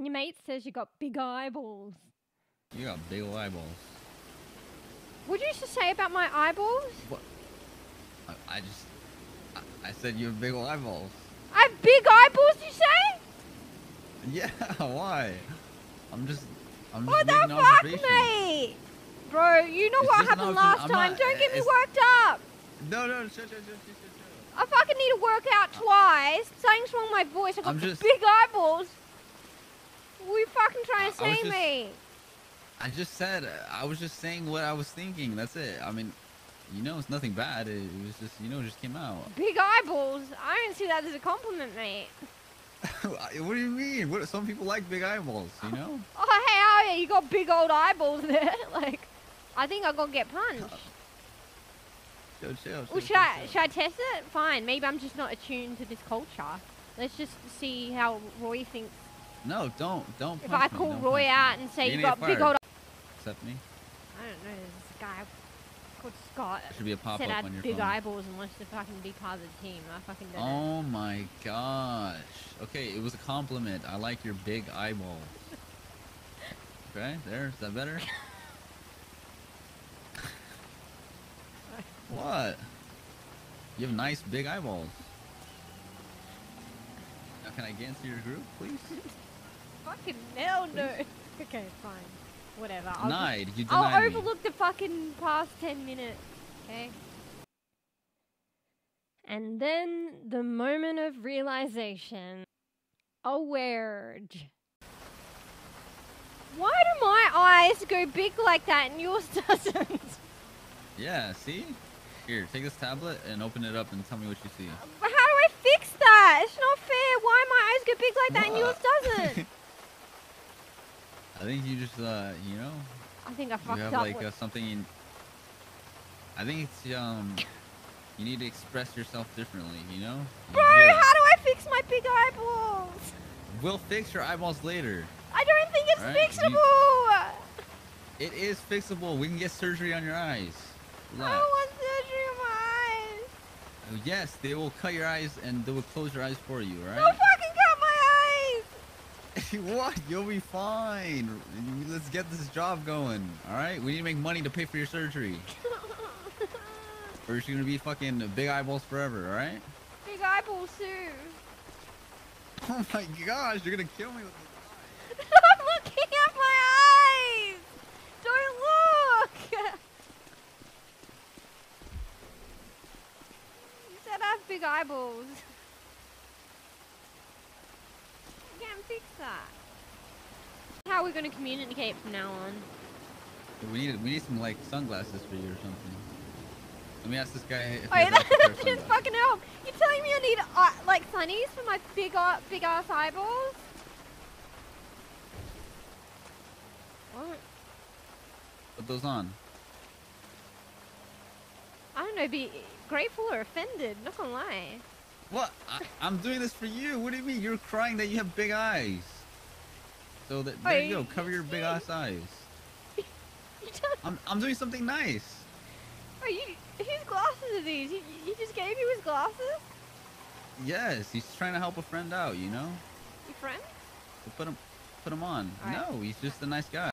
When your mate says you got big eyeballs. You got big eyeballs. What did you just say about my eyeballs? What? I said you have big eyeballs. I have big eyeballs, you say? Yeah, why? I'm just making an observation. Fuck me! Bro, you know what happened last time. Don't get me worked up. No, shut. I fucking need to work out twice. Something's wrong with my voice. I've got big eyeballs. Will you fucking trying to see me? I was just saying what I was thinking. That's it. I mean, you know, it's nothing bad. It was just, you know, it just came out. Big eyeballs? I don't see that as a compliment, mate. What do you mean? What, some people like big eyeballs, you know? Oh, hey, oh, yeah, you got big old eyeballs there. Like, I think I'm gonna get punched. Chill, should I test it? Fine. Maybe I'm just not attuned to this culture. Let's just see how Roy thinks. No, don't. If I call Roy out and say you got big old. Except me. I don't know. There's this guy called Scott. There should be a pop-up on your phone. Said I had big eyeballs and wants to fucking be part of the team. I fucking don't. Oh my gosh. Okay, it was a compliment. I like your big eyeballs. Okay, there. Is that better? What? You have nice big eyeballs. Now can I get into your group, please? Fucking hell no. Please? Okay, fine. Whatever. I'll overlook the fucking past 10 minutes. Okay. And then the moment of realization. Oh, weird. Why do my eyes go big like that and yours doesn't? Yeah, see? Here, take this tablet and open it up and tell me what you see. How do I fix that? It's not fair. Why my eyes get big like that and yours doesn't? I think you just, you know. I think I fucked up. You have like something. I think it's you need to express yourself differently, you know. Bro, how do I fix my big eyeballs? We'll fix your eyeballs later. I don't think it's fixable. It is fixable. We can get surgery on your eyes. Relax. I don't want surgery on my eyes. Yes, they will cut your eyes and they will close your eyes for you, right? No fucking cut my eyes! What? You'll be fine. Let's get this job going, alright? We need to make money to pay for your surgery. Or it's gonna be fucking big eyeballs forever, alright? Big eyeballs too. Oh my gosh, you're gonna kill me with this. I'm looking at my eyes! Don't look! You said I have big eyeballs. You can't fix that. How are we gonna communicate from now on? We need some like sunglasses for you or something. Let me ask this guy. If that didn't fucking help. You're telling me I need like sunnies for my big ass eyeballs? What? Put those on. I don't know, be grateful or offended, not gonna lie. What? I'm doing this for you. What do you mean? You're crying that you have big eyes. So there you go, cover your big ass eyes. I'm doing something nice. Oh, whose glasses are these? You just gave me his glasses? Yes, he's trying to help a friend out, you know? Your friend? So put him on. All right. No, he's just a nice guy.